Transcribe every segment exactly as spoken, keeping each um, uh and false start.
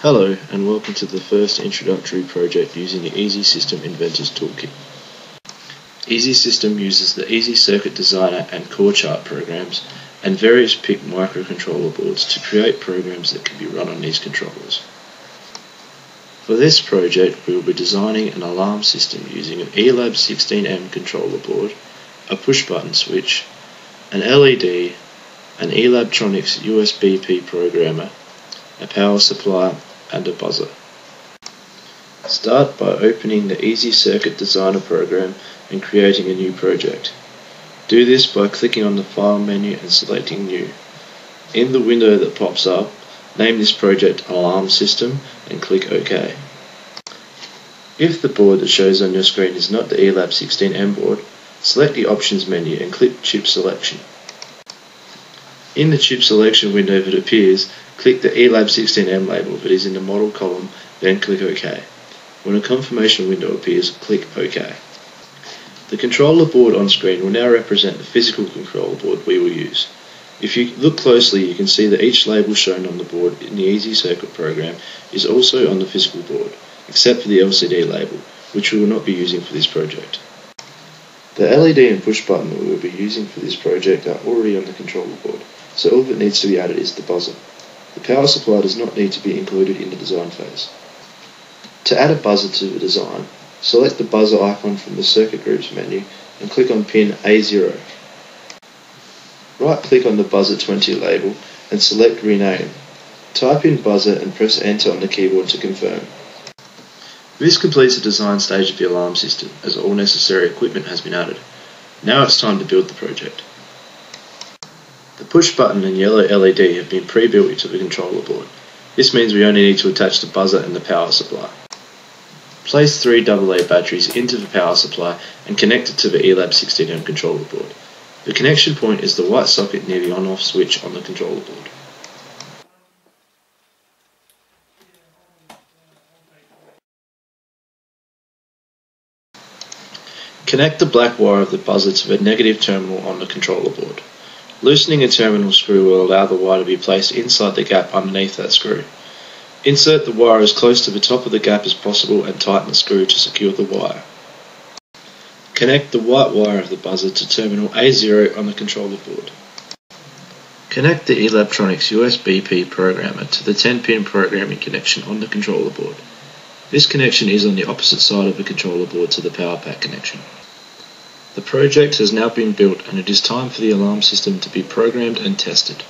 Hello and welcome to the first introductory project using the ezSystem Inventors Toolkit. ezSystem uses the ezCircuit Designer and Core Chart programs and various P I C microcontroller boards to create programs that can be run on these controllers. For this project we will be designing an alarm system using an ELAB sixteen M controller board, a push button switch, an L E D, an eLabtronics U S B P programmer, a power supply and a buzzer. Start by opening the ezCircuit Designer program and creating a new project. Do this by clicking on the File menu and selecting New. In the window that pops up, name this project Alarm System and click OK. If the board that shows on your screen is not the ELAB sixteen M board, select the Options menu and click Chip Selection. In the chip selection window if it appears, click the ELAB sixteen M label if it is in the model column, then click OK. When a confirmation window appears, click OK. The controller board on screen will now represent the physical controller board we will use. If you look closely, you can see that each label shown on the board in the ezCircuit program is also on the physical board, except for the L C D label, which we will not be using for this project. The L E D and push button that we will be using for this project are already on the controller board, so all that needs to be added is the buzzer. The power supply does not need to be included in the design phase. To add a buzzer to the design, select the buzzer icon from the circuit groups menu and click on pin A zero. Right click on the buzzer twenty label and select rename. Type in buzzer and press enter on the keyboard to confirm. This completes the design stage of the alarm system, as all necessary equipment has been added. Now it's time to build the project. The push button and yellow L E D have been pre-built into the controller board. This means we only need to attach the buzzer and the power supply. Place three double A batteries into the power supply and connect it to the ELAB sixteen M controller board. The connection point is the white socket near the on-off switch on the controller board. Connect the black wire of the buzzer to the negative terminal on the controller board. Loosening a terminal screw will allow the wire to be placed inside the gap underneath that screw. Insert the wire as close to the top of the gap as possible and tighten the screw to secure the wire. Connect the white wire of the buzzer to terminal A zero on the controller board. Connect the eLabtronics U S B P programmer to the ten pin programming connection on the controller board. This connection is on the opposite side of the controller board to the power pack connection. The project has now been built and it is time for the alarm system to be programmed and tested.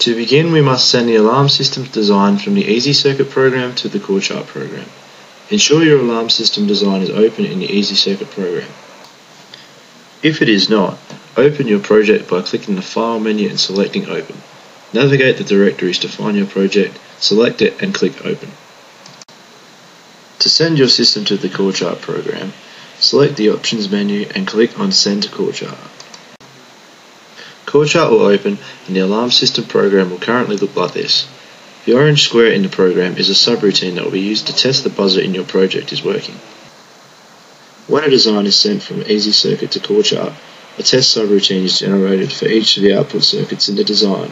To begin, we must send the alarm system's design from the ezCircuit program to the Core Chart program. Ensure your alarm system design is open in the ezCircuit program. If it is not, open your project by clicking the File menu and selecting Open. Navigate the directories to find your project, select it and click Open. To send your system to the Core Chart program, select the Options menu and click on Send to Core Chart. Core Chart will open and the alarm system program will currently look like this. The orange square in the program is a subroutine that will be used to test the buzzer in your project is working. When a design is sent from ezCircuit to Core Chart, a test subroutine is generated for each of the output circuits in the design.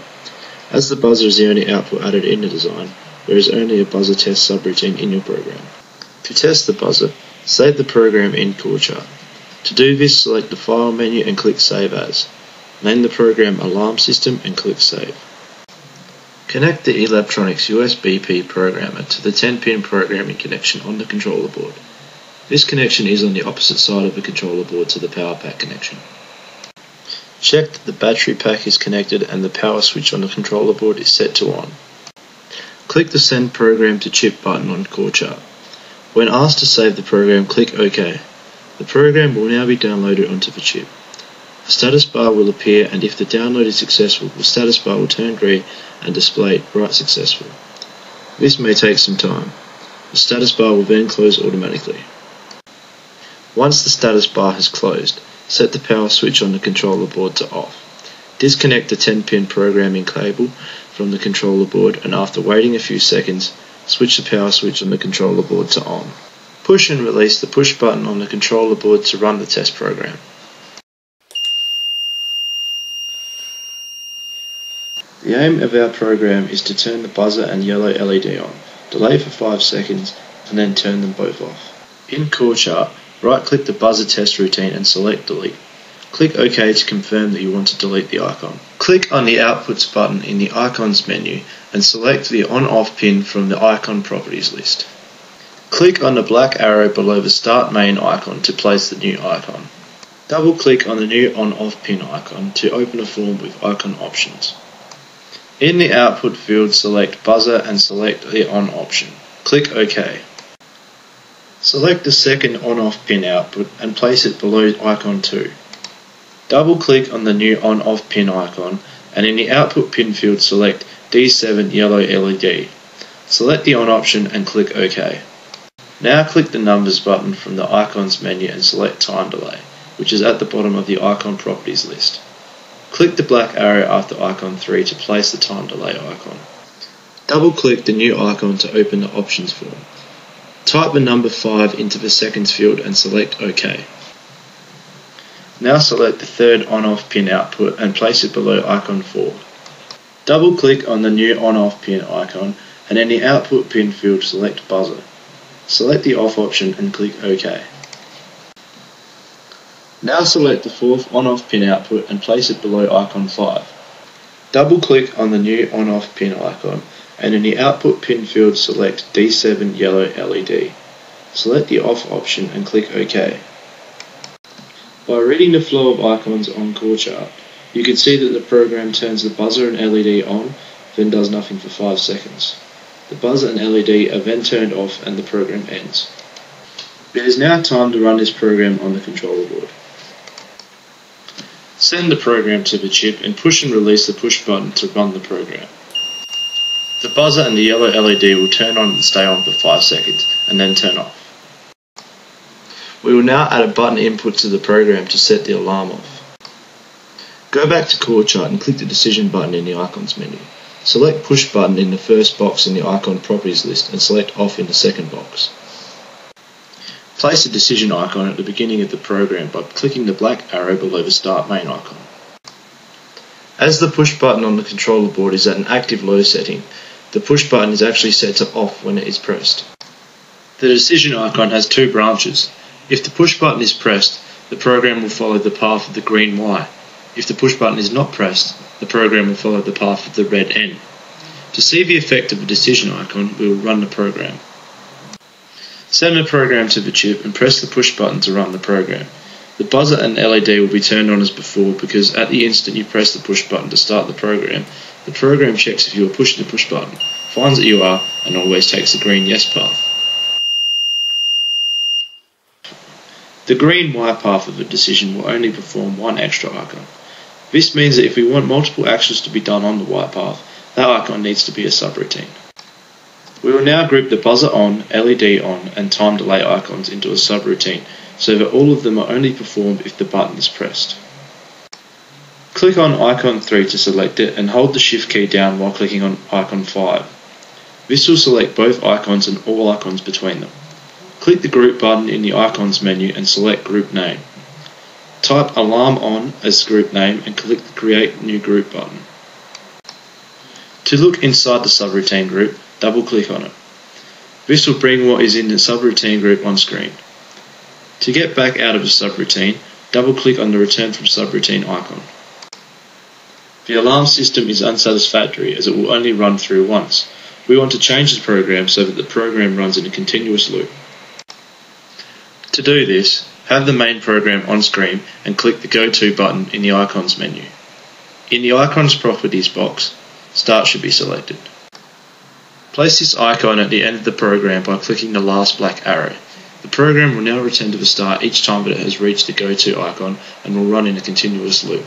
As the buzzer is the only output added in the design, there is only a buzzer test subroutine in your program. To test the buzzer, save the program in Core Chart. To do this, select the File menu and click Save As. Name the program Alarm System and click Save. Connect the eLabtronics U S B P programmer to the ten pin programming connection on the controller board. This connection is on the opposite side of the controller board to the power pack connection. Check that the battery pack is connected and the power switch on the controller board is set to on. Click the Send Program to Chip button on Core Chart. When asked to save the program, click OK. The program will now be downloaded onto the chip. The status bar will appear, and if the download is successful, the status bar will turn green and display Write Successful. This may take some time. The status bar will then close automatically. Once the status bar has closed, set the power switch on the controller board to off. Disconnect the ten pin programming cable from the controller board and after waiting a few seconds, switch the power switch on the controller board to on. Push and release the push button on the controller board to run the test program. The aim of our program is to turn the buzzer and yellow L E D on, delay for five seconds, and then turn them both off. In Core Chart, right-click the buzzer test routine and select Delete. Click OK to confirm that you want to delete the icon. Click on the Outputs button in the Icons menu and select the On-Off pin from the Icon Properties list. Click on the black arrow below the Start Main icon to place the new icon. Double-click on the new On-Off pin icon to open a form with icon options. In the Output field, select Buzzer and select the On option. Click OK. Select the second On-Off pin output and place it below Icon two. Double-click on the new On-Off pin icon and in the Output pin field select D seven Yellow L E D. Select the On option and click OK. Now click the Numbers button from the Icons menu and select Time Delay, which is at the bottom of the Icon Properties list. Click the black arrow after Icon three to place the Time Delay icon. Double-click the new icon to open the Options form. Type the number five into the Seconds field and select OK. Now select the third On-Off pin output and place it below Icon four. Double-click on the new On-Off pin icon and in the Output pin field select Buzzer. Select the Off option and click OK. Now select the fourth On-Off pin output and place it below Icon five. Double-click on the new On-Off pin icon and in the Output pin field select D seven Yellow L E D. Select the Off option and click OK. By reading the flow of icons on Core Chart, you can see that the program turns the buzzer and L E D on, then does nothing for five seconds. The buzzer and L E D are then turned off and the program ends. It is now time to run this program on the controller board. Send the program to the chip and push and release the push button to run the program. The buzzer and the yellow L E D will turn on and stay on for five seconds, and then turn off. We will now add a button input to the program to set the alarm off. Go back to Core Chart and click the Decision button in the Icons menu. Select Push button in the first box in the Icon Properties list and select Off in the second box. Place the decision icon at the beginning of the program by clicking the black arrow below the Start Main icon. As the push button on the controller board is at an active low setting, the push button is actually set to off when it is pressed. The decision icon has two branches. If the push button is pressed, the program will follow the path of the green Y. If the push button is not pressed, the program will follow the path of the red N. To see the effect of the decision icon, we will run the program. Send the program to the chip and press the push button to run the program. The buzzer and L E D will be turned on as before because at the instant you press the push button to start the program, the program checks if you are pushing the push button, finds that you are, and always takes the green yes path. The green Y path of a decision will only perform one extra icon. This means that if we want multiple actions to be done on the Y path, that icon needs to be a subroutine. We will now group the buzzer on, L E D on, and time delay icons into a subroutine, so that all of them are only performed if the button is pressed. Click on Icon three to select it and hold the Shift key down while clicking on Icon five. This will select both icons and all icons between them. Click the Group button in the Icons menu and select Group Name. Type Alarm On as group name and click the Create New Group button. To look inside the subroutine group, double-click on it. This will bring what is in the subroutine group on screen. To get back out of the subroutine, double-click on the Return from Subroutine icon. The alarm system is unsatisfactory as it will only run through once. We want to change the program so that the program runs in a continuous loop. To do this, have the main program on screen and click the Go To button in the Icons menu. In the Icons Properties box, Start should be selected. Place this icon at the end of the program by clicking the last black arrow. The program will now return to the start each time that it has reached the Go To icon and will run in a continuous loop.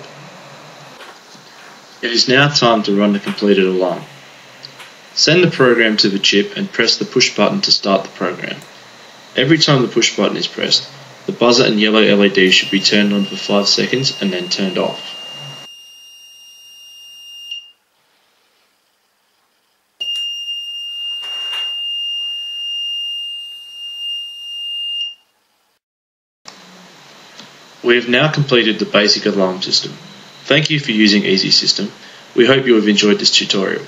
It is now time to run the completed alarm. Send the program to the chip and press the push button to start the program. Every time the push button is pressed, the buzzer and yellow L E D should be turned on for five seconds and then turned off. We have now completed the basic alarm system. Thank you for using ezSystem. We hope you have enjoyed this tutorial.